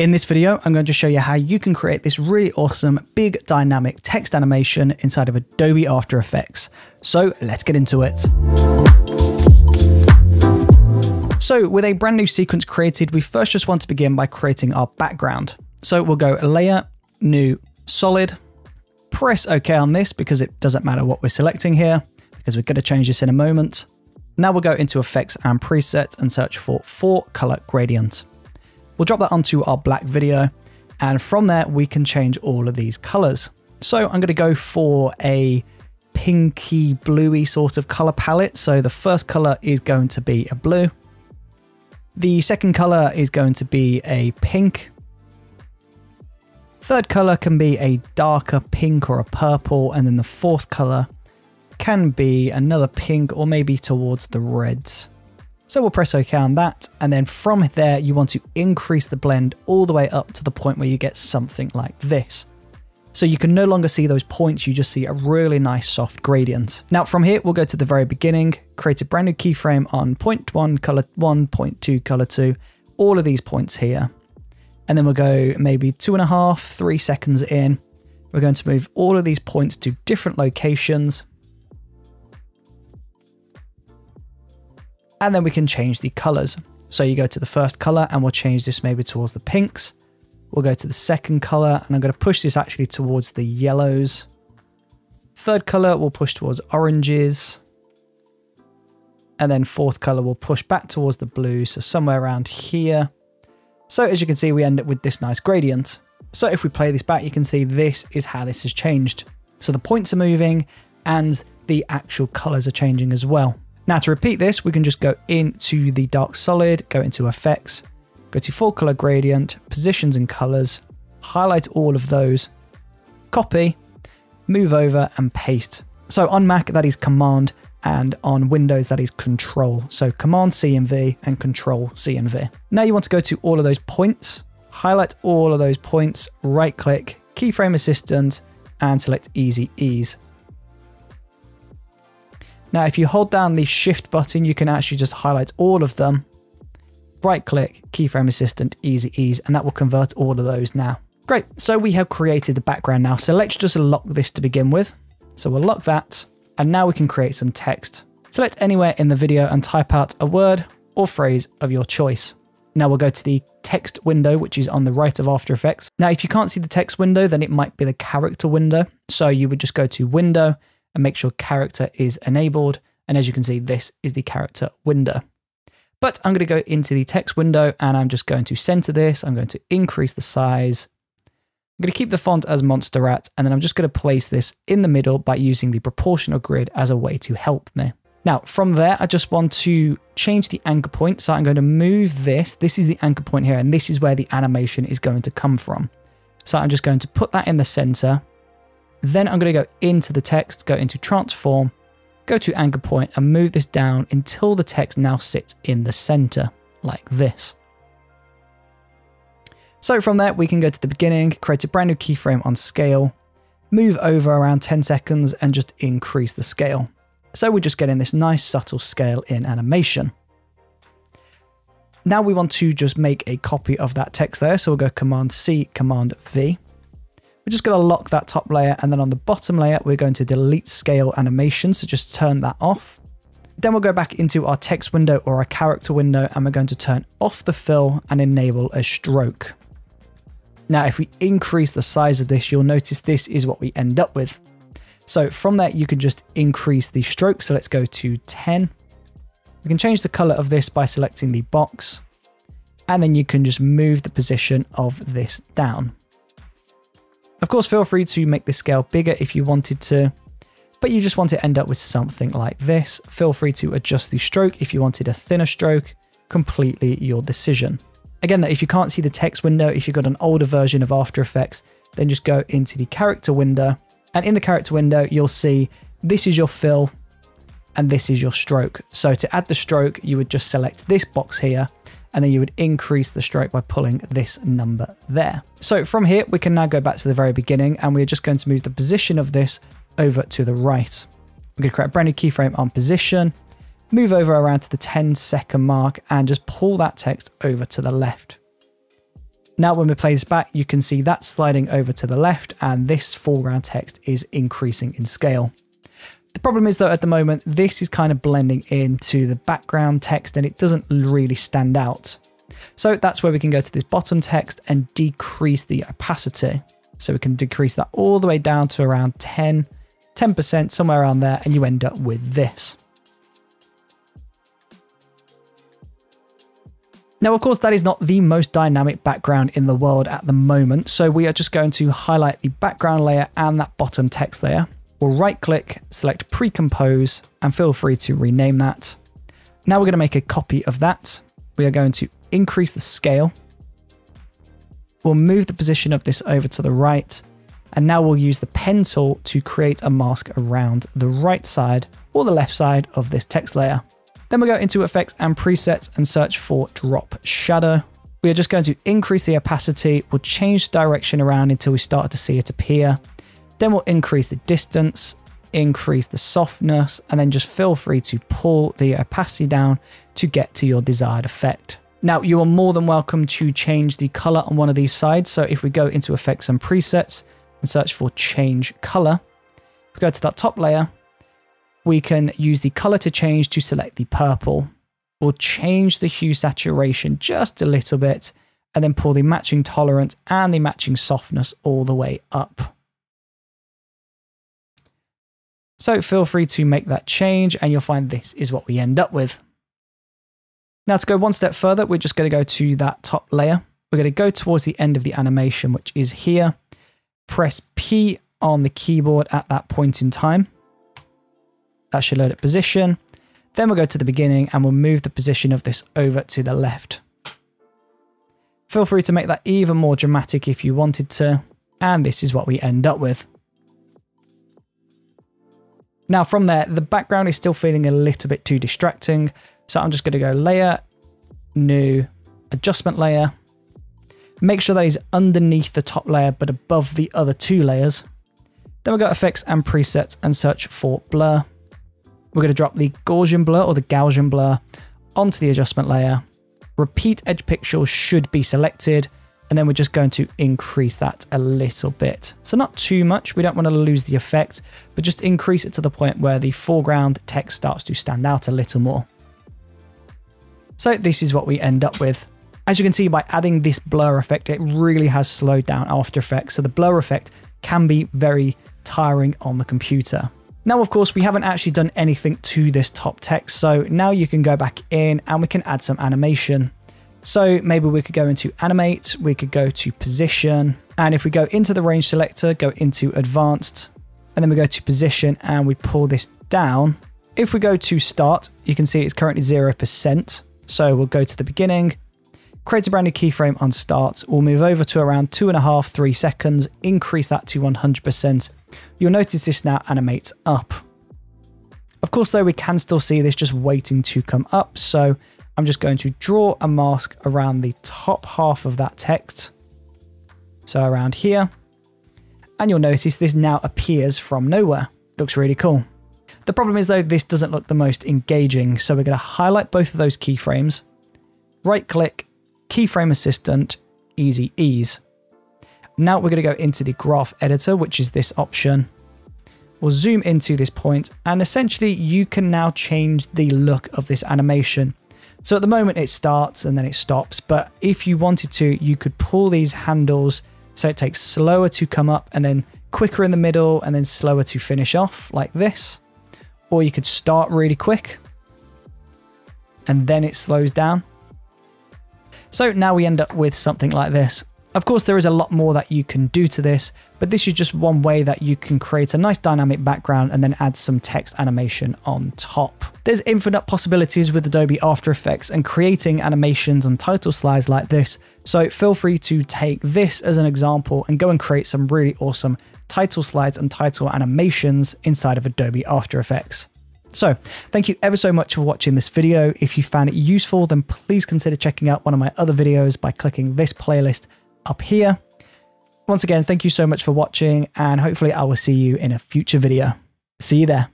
In this video, I'm going to show you how you can create this really awesome, big dynamic text animation inside of Adobe After Effects. So let's get into it. So with a brand new sequence created, we first just want to begin by creating our background. So we'll go layer, new, solid, press OK on this because it doesn't matter what we're selecting here because we're going to change this in a moment. Now we'll go into effects and presets and search for color gradient. We'll drop that onto our black video, and from there we can change all of these colors. So I'm going to go for a pinky bluey sort of color palette. So the first color is going to be a blue. The second color is going to be a pink. Third color can be a darker pink or a purple, and then the fourth color can be another pink or maybe towards the reds. So we'll press OK on that, and then from there you want to increase the blend all the way up to the point where you get something like this. So you can no longer see those points, you just see a really nice soft gradient. Now from here we'll go to the very beginning, create a brand new keyframe on point 1, color 1, point 2, color 2, all of these points here. And then we'll go maybe 2.5–3 seconds in. We're going to move all of these points to different locations. And then we can change the colors. So you go to the first color and we'll change this maybe towards the pinks. We'll go to the second color and I'm going to push this actually towards the yellows. Third color we'll push towards oranges. And then fourth color we'll push back towards the blue. So somewhere around here. So as you can see, we end up with this nice gradient. So if we play this back, you can see this is how this has changed. So the points are moving and the actual colors are changing as well. Now to repeat this, we can just go into the dark solid, go into effects, go to full color gradient, positions and colors, highlight all of those, copy, move over and paste. So on Mac, that is command, and on Windows, that is control. So command C and V and control C and V. Now you want to go to all of those points, highlight all of those points, right click, keyframe assistant, and select easy ease. Now, if you hold down the shift button, you can actually just highlight all of them, right click, keyframe assistant, easy ease, and that will convert all of those now. Great, so we have created the background now. So let's just lock this to begin with. So we'll lock that, and now we can create some text. Select anywhere in the video and type out a word or phrase of your choice. Now we'll go to the text window, which is on the right of After Effects. Now, if you can't see the text window, then it might be the character window. So you would just go to window, and make sure character is enabled. And as you can see, this is the character window. But I'm going to go into the text window and I'm just going to center this. I'm going to increase the size. I'm going to keep the font as Montserrat, and then I'm just going to place this in the middle by using the proportional grid as a way to help me. Now from there, I just want to change the anchor point. So I'm going to move this. This is the anchor point here, and this is where the animation is going to come from. So I'm just going to put that in the center. Then I'm going to go into the text, go into transform, go to anchor point and move this down until the text now sits in the center like this. So from there, we can go to the beginning, create a brand new keyframe on scale, move over around 10 seconds and just increase the scale. So we're just getting this nice subtle scale in animation. Now we want to just make a copy of that text there. So we'll go command C, command V. We're just going to lock that top layer, and then on the bottom layer, we're going to delete scale animation. So just turn that off. Then we'll go back into our text window or our character window, and we're going to turn off the fill and enable a stroke. Now, if we increase the size of this, you'll notice this is what we end up with. So from there, you can just increase the stroke. So let's go to 10. We can change the color of this by selecting the box, and then you can just move the position of this down. Of course, feel free to make the scale bigger if you wanted to, but you just want to end up with something like this. Feel free to adjust the stroke if you wanted a thinner stroke, completely your decision. Again, if you can't see the text window, if you've got an older version of After Effects, then just go into the character window. And in the character window, you'll see this is your fill and this is your stroke. So to add the stroke, you would just select this box here, and then you would increase the stroke by pulling this number there. So from here, we can now go back to the very beginning, and we're just going to move the position of this over to the right. We're going to create a brand new keyframe on position, move over around to the 10-second mark, and just pull that text over to the left. Now when we play this back, you can see that's sliding over to the left and this foreground text is increasing in scale. The problem is though, at the moment, this is kind of blending into the background text and it doesn't really stand out. So that's where we can go to this bottom text and decrease the opacity. So we can decrease that all the way down to around 10%, somewhere around there, and you end up with this. Now, of course, that is not the most dynamic background in the world at the moment. So we are just going to highlight the background layer and that bottom text layer. We'll right click, select pre-compose, and feel free to rename that. Now we're going to make a copy of that. We are going to increase the scale. We'll move the position of this over to the right. And now we'll use the pen tool to create a mask around the right side or the left side of this text layer. Then we'll go into effects and presets and search for drop shadow. We are just going to increase the opacity. We'll change the direction around until we start to see it appear. Then we'll increase the distance, increase the softness, and then just feel free to pull the opacity down to get to your desired effect. Now you are more than welcome to change the color on one of these sides. So if we go into effects and presets and search for change color, we go to that top layer. We can use the color to change to select the purple. We'll change the hue saturation just a little bit and then pull the matching tolerance and the matching softness all the way up. So feel free to make that change and you'll find this is what we end up with. Now to go one step further, we're just going to go to that top layer. We're going to go towards the end of the animation, which is here. Press P on the keyboard at that point in time. That should load at position. Then we'll go to the beginning and we'll move the position of this over to the left. Feel free to make that even more dramatic if you wanted to. And this is what we end up with. Now from there, the background is still feeling a little bit too distracting. So I'm just going to go layer, new, adjustment layer. Make sure that is underneath the top layer, but above the other two layers. Then we'll go effects and presets and search for blur. We're going to drop the Gaussian blur or the Gaussian blur onto the adjustment layer. Repeat edge pixel should be selected. And then we're just going to increase that a little bit. So not too much. We don't want to lose the effect, but just increase it to the point where the foreground text starts to stand out a little more. So this is what we end up with. As you can see, by adding this blur effect, it really has slowed down After Effects. So the blur effect can be very tiring on the computer. Now, of course, we haven't actually done anything to this top text. So now you can go back in and we can add some animation. So maybe we could go into animate, we could go to position. And if we go into the range selector, go into advanced, and then we go to position and we pull this down. If we go to start, you can see it's currently 0%. So we'll go to the beginning, create a brand new keyframe on start. We'll move over to around 2.5–3 seconds, increase that to 100%. You'll notice this now animates up. Of course, though, we can still see this just waiting to come up. So I'm just going to draw a mask around the top half of that text. So around here, and you'll notice this now appears from nowhere. Looks really cool. The problem is though, this doesn't look the most engaging. So we're going to highlight both of those keyframes, right click, keyframe assistant, easy ease. Now we're going to go into the graph editor, which is this option. We'll zoom into this point and essentially you can now change the look of this animation. So at the moment it starts and then it stops, but if you wanted to, you could pull these handles so it takes slower to come up and then quicker in the middle and then slower to finish off like this. Or you could start really quick and then it slows down. So now we end up with something like this. Of course, there is a lot more that you can do to this, but this is just one way that you can create a nice dynamic background and then add some text animation on top. There's infinite possibilities with Adobe After Effects and creating animations and title slides like this. So feel free to take this as an example and go and create some really awesome title slides and title animations inside of Adobe After Effects. So thank you ever so much for watching this video. If you found it useful, then please consider checking out one of my other videos by clicking this playlist up here. Once again, thank you so much for watching and hopefully I will see you in a future video. See you there.